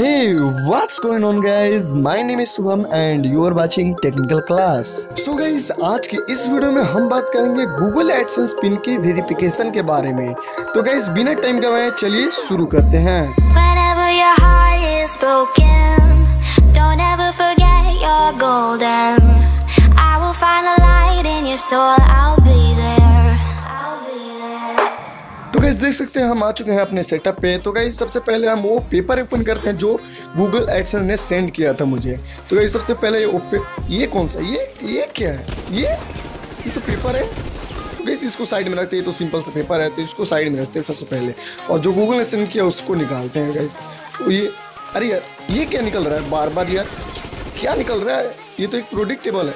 Hey, what's going on guys? My name is Subham and you are watching Technical Class. So guys, आज के इस video में हम बात करेंगे Google Adsense पिन के वेरिफिकेशन के बारे में। तो गाइज बिना टाइम गवाए चलिए शुरू करते हैं। तो गाइस देख सकते हैं हम आ चुके हैं अपने सेटअप पे। तो गाइस सबसे पहले हम वो पेपर ओपन करते हैं जो Google Adsense ने सेंड किया था मुझे। तो गाइस सबसे पहले ये कौन सा ये क्या है? ये तो पेपर है। तो गाइस इसको साइड में रखते हैं, तो सिंपल सा पेपर है तो इसको साइड में रखते हैं सबसे पहले, और जो Google ने सेंड किया उसको निकालते हैं गाइस। तो ये अरे यार ये क्या निकल रहा है बार बार, यार क्या निकल रहा है? ये तो एक प्रोडिक्टेबल है।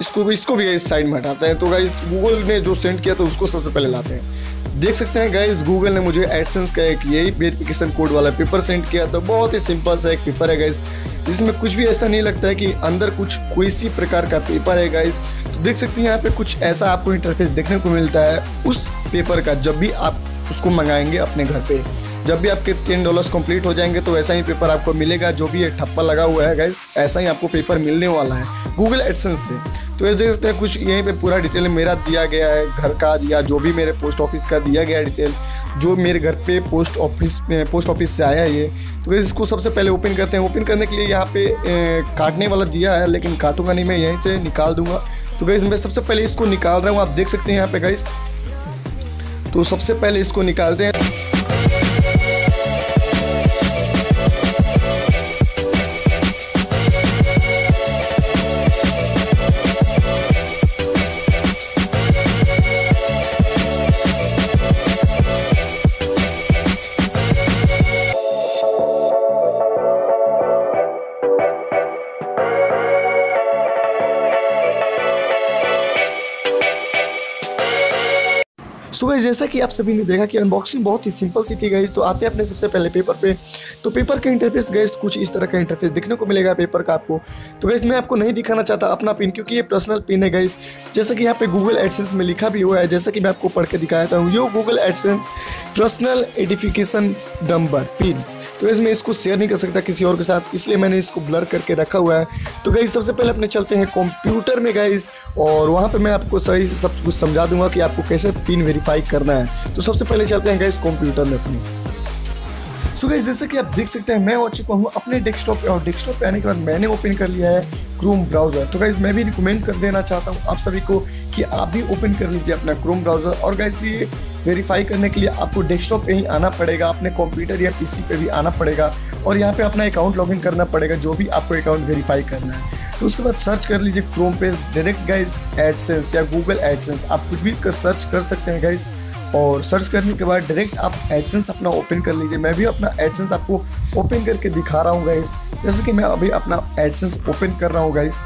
इसको भी इस साइड में हटाते हैं। तो गाइस Google ने जो सेंड किया था उसको सबसे पहले लाते हैं। देख सकते हैं गाइस Google ने मुझे एडसेंस का एक यही वेरिफिकेशन कोड वाला पेपर सेंड किया था। बहुत ही सिंपल सा एक पेपर है गाइस, इसमें कुछ भी ऐसा नहीं लगता है कि अंदर कोई सी प्रकार का पेपर है गाइस। तो देख सकते हैं यहाँ पे कुछ ऐसा आपको इंटरफेस देखने को मिलता है उस पेपर का, जब भी आप उसको मंगाएंगे अपने घर पर, जब भी आपके $10 कंप्लीट हो जाएंगे तो वैसा ही पेपर आपको मिलेगा। जो भी ये ठप्पा लगा हुआ है गाइस, ऐसा ही आपको पेपर मिलने वाला है Google Adsense से। तो ये देख सकते हैं कुछ यहीं पे पूरा डिटेल मेरा दिया गया है, घर का या जो भी मेरे पोस्ट ऑफिस का दिया गया डिटेल जो मेरे घर पे पोस्ट ऑफिस से आया है ये। तो गाइस इसको सबसे पहले ओपन करते हैं। ओपन करने के लिए यहाँ पे काटने वाला दिया है, लेकिन काटूंगा नहीं, मैं यहीं से निकाल दूंगा। तो गाइस मैं सबसे पहले इसको निकाल रहा हूँ, आप देख सकते हैं यहाँ पे गाइस। तो सबसे पहले इसको निकालते हैं। सो गाइस जैसा कि आप सभी ने देखा कि अनबॉक्सिंग बहुत ही सिंपल सी थी गाइस। तो आते हैं अपने सबसे पहले पेपर पे। तो पेपर का इंटरफेस गाइस कुछ इस तरह का इंटरफेस देखने को मिलेगा पेपर का आपको। तो गाइस मैं आपको नहीं दिखाना चाहता अपना पिन, क्योंकि ये पर्सनल पिन है गाइस। जैसा कि यहाँ पे Google Adsense में लिखा भी हुआ है, जैसा कि मैं आपको पढ़ के दिखाता हूँ, यो Google Adsense personal identification number pin. तो इसमें इसको शेयर नहीं कर सकता किसी और के साथ, इसलिए मैंने इसको ब्लर करके रखा हुआ है। तो गाइस सबसे पहले अपने चलते हैं कंप्यूटर में गाइस, और वहाँ पे मैं आपको सही से सब कुछ समझा दूंगा कि आपको कैसे पिन वेरीफाई करना है। तो सबसे पहले चलते हैं गाइस कंप्यूटर में अपने। सो गाइस जैसे कि आप देख सकते हैं मैं हो चुका हूँ अपने डेस्कटॉप पे, और डेस्कटॉप पे आने के बाद मैंने ओपन कर लिया है क्रोम ब्राउज़र। तो गाइस मैं भी रिकमेंड कर देना चाहता हूँ आप सभी को कि आप भी ओपन कर लीजिए अपना क्रोम ब्राउज़र। और गाइस ये वेरीफाई करने के लिए आपको डेस्कटॉप पे ही आना पड़ेगा, अपने कंप्यूटर या पीसी पे भी आना पड़ेगा, और यहाँ पे अपना अकाउंट लॉगिन करना पड़ेगा जो भी आपको अकाउंट वेरीफाई करना है। तो उसके बाद सर्च कर लीजिए क्रोम पे डायरेक्ट गाइस एडसेंस या Google Adsense, आप कुछ भी सर्च कर सकते हैं गाइस। और सर्च करने के बाद डायरेक्ट आप एडसेंस अपना ओपन कर लीजिए। मैं भी अपना एडसेंस आपको ओपन करके दिखा रहा हूँ गाइस, जैसे कि मैं अभी अपना एडसेंस ओपन कर रहा हूँ गाइस।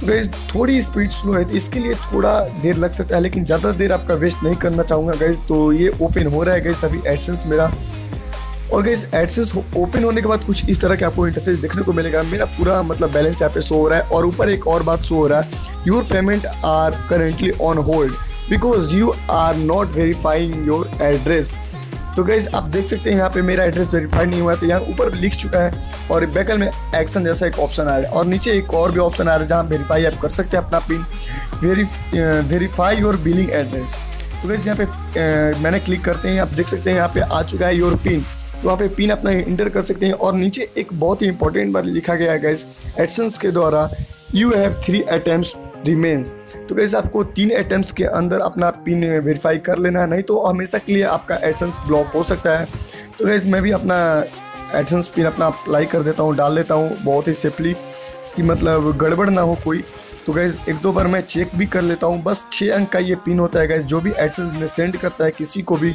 तो गाइस थोड़ी स्पीड स्लो है, इसके लिए थोड़ा देर लग सकता है, लेकिन ज़्यादा देर आपका वेस्ट नहीं करना चाहूँगा गाइस। तो ये ओपन हो रहा है गाइस अभी एडसेंस मेरा, और गाइस एडसेंस ओपन होने के बाद कुछ इस तरह के आपको इंटरफेस देखने को मिलेगा। मेरा पूरा मतलब बैलेंस यहाँ पे शो हो रहा है, और ऊपर एक और बात शो हो रहा है, your payment are currently on hold because you are not verifying your address. तो गाइस आप देख सकते हैं यहाँ पे मेरा एड्रेस वेरीफाई नहीं हुआ है, तो यहाँ ऊपर लिख चुका है, और बैकल में एक्शन जैसा एक ऑप्शन आ रहा है, और नीचे एक और भी ऑप्शन आ रहा है जहाँ वेरीफाई आप कर सकते हैं अपना pin, verify your billing address. तो गाइस यहाँ पे मैंने क्लिक करते हैं, आप देख सकते हैं यहाँ पे आ चुका है योर पिन। तो वहाँ पे पिन अपना इंटर कर सकते हैं, और नीचे एक बहुत ही इंपॉर्टेंट बात लिखा गया है गाइस एडसेंस के द्वारा, यू हैव 3 अटेम्प्ट्स रिमेंस। तो गाइस आपको 3 अटेम्प्ट्स के अंदर अपना पिन वेरीफाई कर लेना है, नहीं तो हमेशा के लिए आपका एडसेंस ब्लॉक हो सकता है। तो गाइस मैं भी अपना एडसेंस पिन अपना अप्लाई कर देता हूँ, डाल देता हूँ बहुत ही सेफली कि मतलब गड़बड़ ना हो कोई। तो गाइस एक दो बार मैं चेक भी कर लेता हूँ। बस 6 अंक का ये पिन होता है गाइस, जो भी एडसेंस में सेंड करता है किसी को भी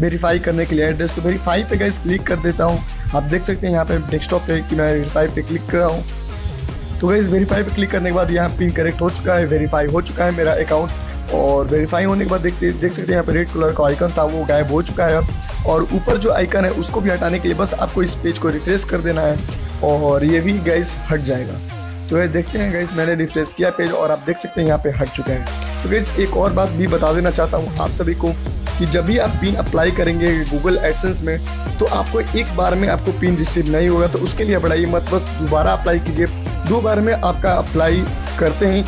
वेरीफाई करने के लिए एड्रेस। तो वेरीफाई पे गाइस क्लिक कर देता हूँ, आप देख सकते हैं यहाँ पे डेस्कटॉप पे कि मैं वेरीफाई पे क्लिक कर रहा हूँ। तो गाइस वेरीफाई पे क्लिक करने के बाद यहाँ पिन करेक्ट हो चुका है, वेरीफाई हो चुका है मेरा अकाउंट। और वेरीफाई होने के बाद देख सकते हैं यहाँ पे रेड कलर का आइकन था वो गायब हो चुका है अब, और ऊपर जो आइकन है उसको भी हटाने के लिए बस आपको इस पेज को रिफ्रेश कर देना है, और ये भी गाइस हट जाएगा। तो गाइस देखते हैं गाइस मैंने रिफ्रेश किया पेज, और आप देख सकते हैं यहाँ पे हट चुका है। तो गाइस एक और बात भी बता देना चाहता हूँ आप सभी को, कि जब भी आप पिन अप्लाई करेंगे गूगल एडसेंस में तो आपको एक बार में आपको पिन रिसीव नहीं होगा, तो उसके लिए घबराइए मत, बस दोबारा अप्लाई कीजिए। दो बार में आपका अप्लाई करते ही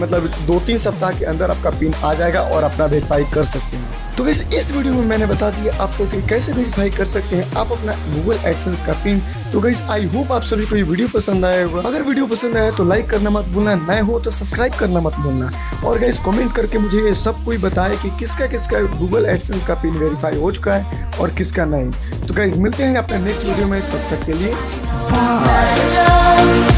मतलब 2-3 सप्ताह के अंदर आपका पिन आ जाएगा और अपना वेरीफाई कर सकते हैं। तो गाइस इस वीडियो में मैंने बता दिया आपको कि कैसे वेरीफाई कर सकते हैं आप अपना गूगल एडसेंस का पिन। तो गाइस आई होप आप सभी को ये वीडियो पसंद आया होगा। अगर वीडियो पसंद आया तो लाइक करना मत भूलना, नए हो तो सब्सक्राइब करना मत भूलना, और गाइस कमेंट करके मुझे ये सब कोई बताए कि किसका किसका गूगल एडसेंस का पिन वेरीफाई हो चुका है और किसका नहीं। तो गाइस मिलते हैं अपने नेक्स्ट वीडियो में, तब तक के लिए बाय।